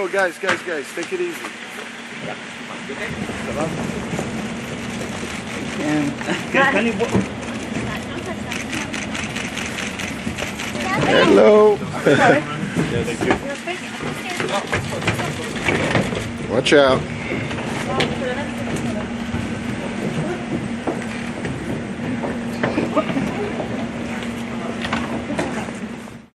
Oh, guys, take it easy. And can you... Hello. Watch out.